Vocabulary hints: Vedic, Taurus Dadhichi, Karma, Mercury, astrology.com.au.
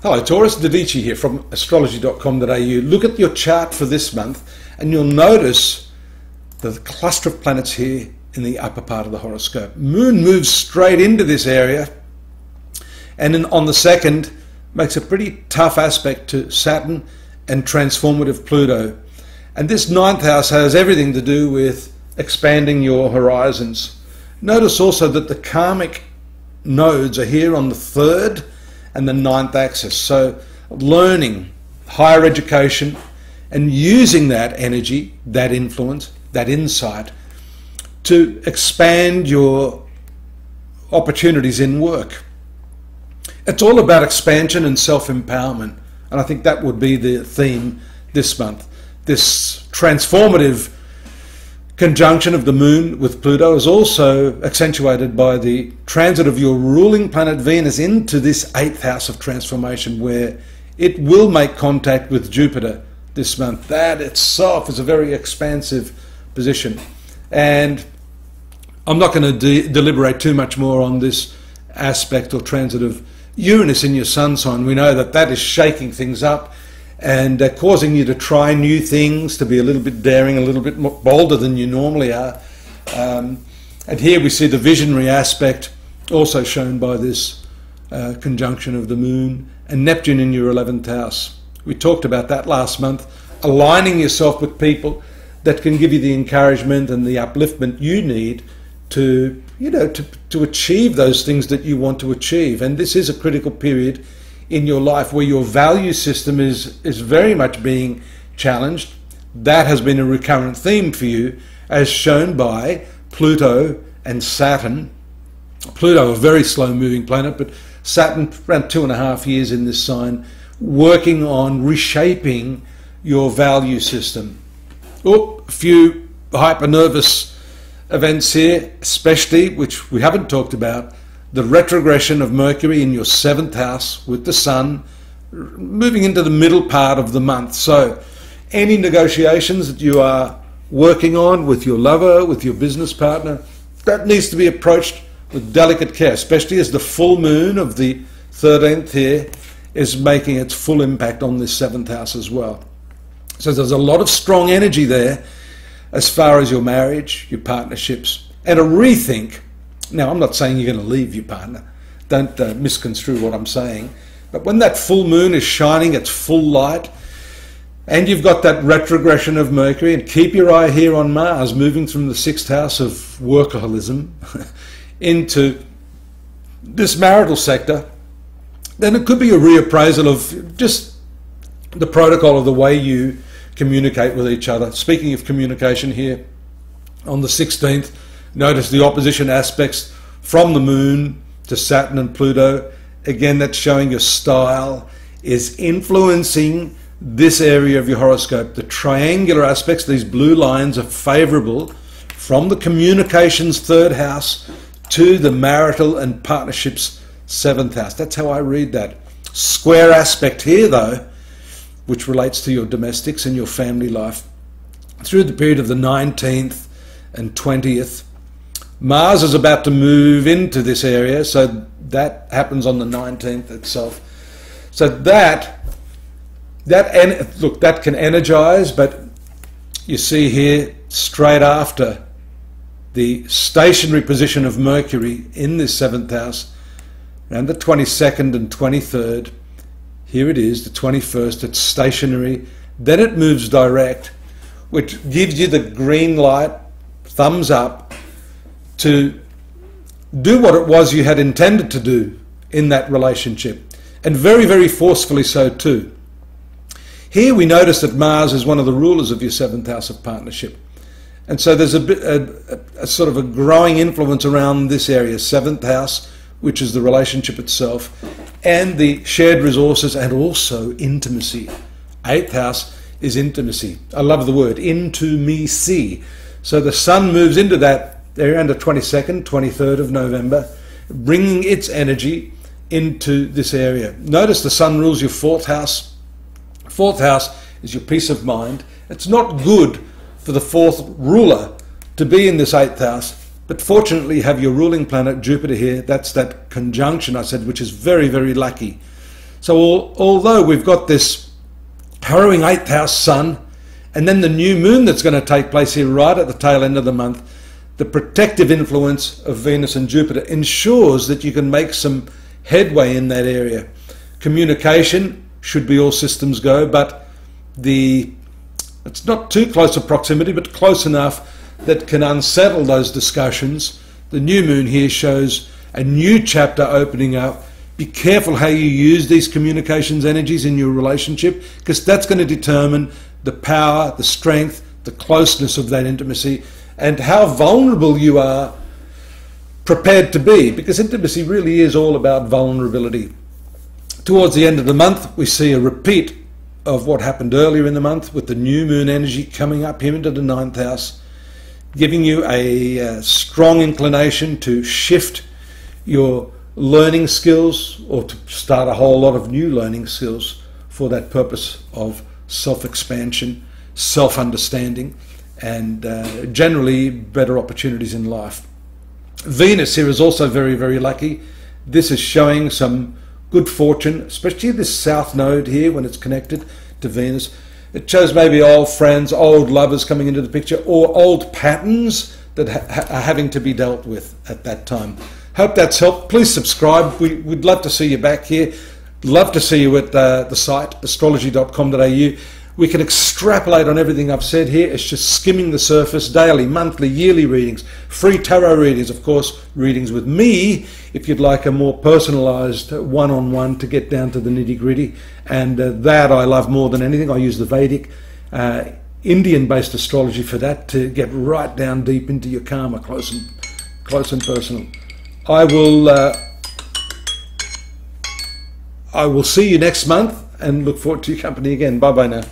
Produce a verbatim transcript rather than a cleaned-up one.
Hello, Taurus Dadhichi here from astrology dot com dot A U. Look at your chart for this month and you'll notice the cluster of planets here in the upper part of the horoscope. Moon moves straight into this area and in, on the second makes a pretty tough aspect to Saturn and transformative Pluto. And this ninth house has everything to do with expanding your horizons. Notice also that the karmic nodes are here on the third and the ninth axis. So learning, higher education, and using that energy, that influence, that insight to expand your opportunities in work. It's all about expansion and self-empowerment, and I think that would be the theme this month. This transformative conjunction of the moon with Pluto is also accentuated by the transit of your ruling planet Venus into this eighth house of transformation, where it will make contact with Jupiter this month. That itself is a very expansive position, and I'm not going to de deliberate too much more on this aspect or transit of Uranus in your sun sign. We know that that is shaking things up and uh, causing you to try new things, to be a little bit daring, a little bit more bolder than you normally are. Um, and here we see the visionary aspect also shown by this uh, conjunction of the moon and Neptune in your eleventh house. We talked about that last month, aligning yourself with people that can give you the encouragement and the upliftment you need to, you know, to, to achieve those things that you want to achieve. And this is a critical period in your life where your value system is is very much being challenged. That has been a recurrent theme for you, as shown by Pluto and Saturn. Pluto, a very slow moving planet, but Saturn around two and a half years in this sign, working on reshaping your value system. Oh, a few hyper-nervous events here, especially, which we haven't talked about, the retrogression of Mercury in your seventh house with the Sun moving into the middle part of the month. So any negotiations that you are working on with your lover, with your business partner, that needs to be approached with delicate care, especially as the full moon of the thirteenth here is making its full impact on this seventh house as well. So there's a lot of strong energy there as far as your marriage, your partnerships, and a rethink. Now, I'm not saying you're going to leave your partner. Don't uh, misconstrue what I'm saying. But when that full moon is shining its full light and you've got that retrogression of Mercury, and keep your eye here on Mars moving from the sixth house of workaholism into this marital sector, then it could be a reappraisal of just the protocol of the way you communicate with each other. Speaking of communication here, on the sixteenth, notice the opposition aspects from the moon to Saturn and Pluto. Again, that's showing your style is influencing this area of your horoscope. The triangular aspects, these blue lines, are favorable from the communications third house to the marital and partnerships seventh house. That's how I read that. Square aspect here, though, which relates to your domestics and your family life. Through the period of the nineteenth and twentieth, Mars is about to move into this area, so that happens on the nineteenth itself. So that, that look, that can energize, but you see here, straight after the stationary position of Mercury in this seventh house, around the twenty-second and twenty-third, here it is, the twenty-first, it's stationary, then it moves direct, which gives you the green light, thumbs up, to do what it was you had intended to do in that relationship, and very, very forcefully so too. Here we notice that Mars is one of the rulers of your seventh house of partnership, and so there's a, bit, a, a sort of a growing influence around this area, seventh house, which is the relationship itself, and the shared resources and also intimacy. Eighth house is intimacy. I love the word, into me see. So the Sun moves into that around the twenty-second, twenty-third of November, bringing its energy into this area. Notice the Sun rules your fourth house. Fourth house is your peace of mind. It's not good for the fourth ruler to be in this eighth house, but fortunately you have your ruling planet Jupiter here. That's that conjunction I said, which is very, very lucky. So all, although we've got this harrowing eighth house sun, and then the new moon that's going to take place here right at the tail end of the month, the protective influence of Venus and Jupiter ensures that you can make some headway in that area. Communication should be all systems go, but the it's not too close a proximity, but close enough that can unsettle those discussions. The new moon here shows a new chapter opening up. Be careful how you use these communications energies in your relationship, because that's going to determine the power, the strength, the closeness of that intimacy, and how vulnerable you are prepared to be, because intimacy really is all about vulnerability. Towards the end of the month, we see a repeat of what happened earlier in the month with the new moon energy coming up here into the ninth house, giving you a uh, strong inclination to shift your learning skills, or to start a whole lot of new learning skills for that purpose of self-expansion, self-understanding, and uh, generally better opportunities in life. Venus here is also very, very lucky. This is showing some good fortune, especially this south node here when it's connected to Venus. It shows maybe old friends, old lovers coming into the picture, or old patterns that ha are having to be dealt with at that time. Hope that's helped. Please subscribe. We, we'd love to see you back here. Love to see you at uh, the site, astrology dot com dot A U. We can extrapolate on everything I've said here. It's just skimming the surface. Daily, monthly, yearly readings, free tarot readings, of course, readings with me if you'd like a more personalised one-on-one to get down to the nitty-gritty. And uh, that I love more than anything. I use the Vedic, uh, Indian-based astrology for that, to get right down deep into your karma, close and, close and personal. I will, uh, I will see you next month and look forward to your company again. Bye-bye now.